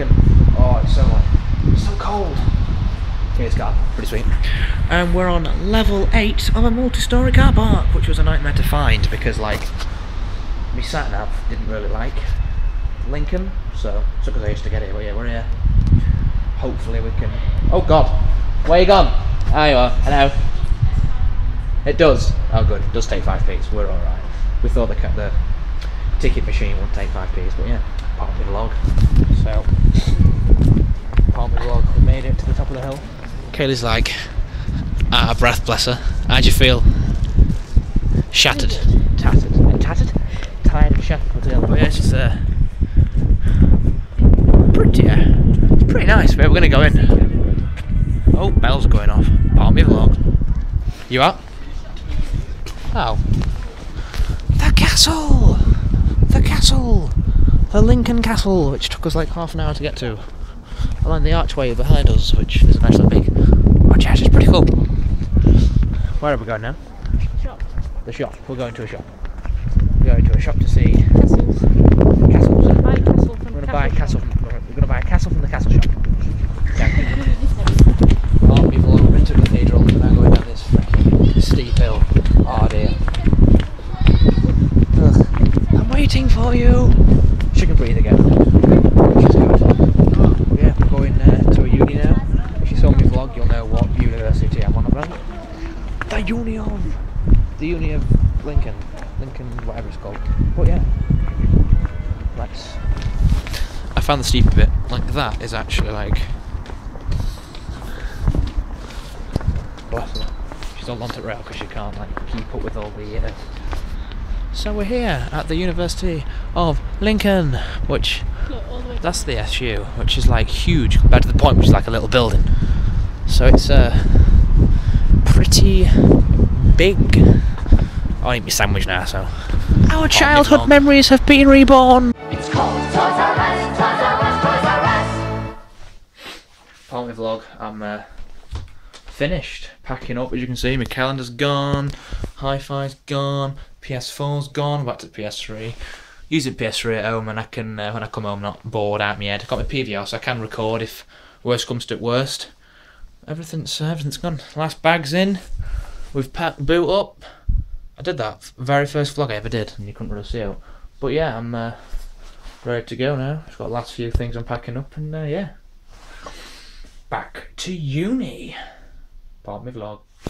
Lincoln. Oh, it's so like, it's so cold. Yeah, it's car, pretty sweet. And we're on level 8 of a multi-storey car park, which was a nightmare to find because, like, my sat nav didn't really like Lincoln, so it took us ages to get here. But yeah, we're here. Hopefully we can. Oh God, where you gone? Ah, you are. Hello. It does. Oh good, it does take 5p. We're all right. We thought the ticket machine would take 5p, but yeah, part of the vlog. So part of the vlog, we made it to the top of the hill. Kaylee's like, out of breath, bless her. How'd you feel? Shattered, tattered, tired and shattered with the hill. But yeah, it's just pretty. It's pretty nice. But we're gonna go in. Oh, bells are going off. Part of the vlog. You up? Oh. The castle! The castle! The Lincoln Castle, which took us like half an hour to get to. And then the archway behind us, which is a nice little big arch. It's pretty cool. Where are we going now? Shop. The shop. We're going to a shop. We're going to a shop to see castles. Castles. We're gonna buy a castle from the castle shop. Can't be blown. We're into a cathedral. We're now going down this steep hill. Oh dear. Ugh. I'm waiting for you. She can breathe again. Which is good. Yeah, I'm going to a uni now. If you saw my vlog, you'll know what university I'm on about. The uni of Lincoln. Lincoln, whatever it's called. But yeah. Let's. I found the steep bit. Like that is actually like. Bless her. She's all onto rail because she can't like keep up with all the. So we're here at the University of Lincoln, which that's the SU, which is like huge, compared to the Point, which is like a little building. So it's pretty big. I'll eat my sandwich now. So our childhood memories have been reborn. It's called Toys Arrest, Toys Arrest, Toys Arrest. Part of my vlog. I'm. Finished packing up, as you can see. My calendar's gone, hi-fi's gone, PS4's gone. Back to PS3. Using PS3 at home, and I can when I come home, not bored out my head. I've got my PVR, so I can record if worst comes to worst. Everything's gone. Last bag's in. We've packed boot up. I did that very first vlog I ever did, and you couldn't really see it. But yeah, I'm ready to go now. I've got the last few things I'm packing up, and yeah, back to uni. Pardon me vlog.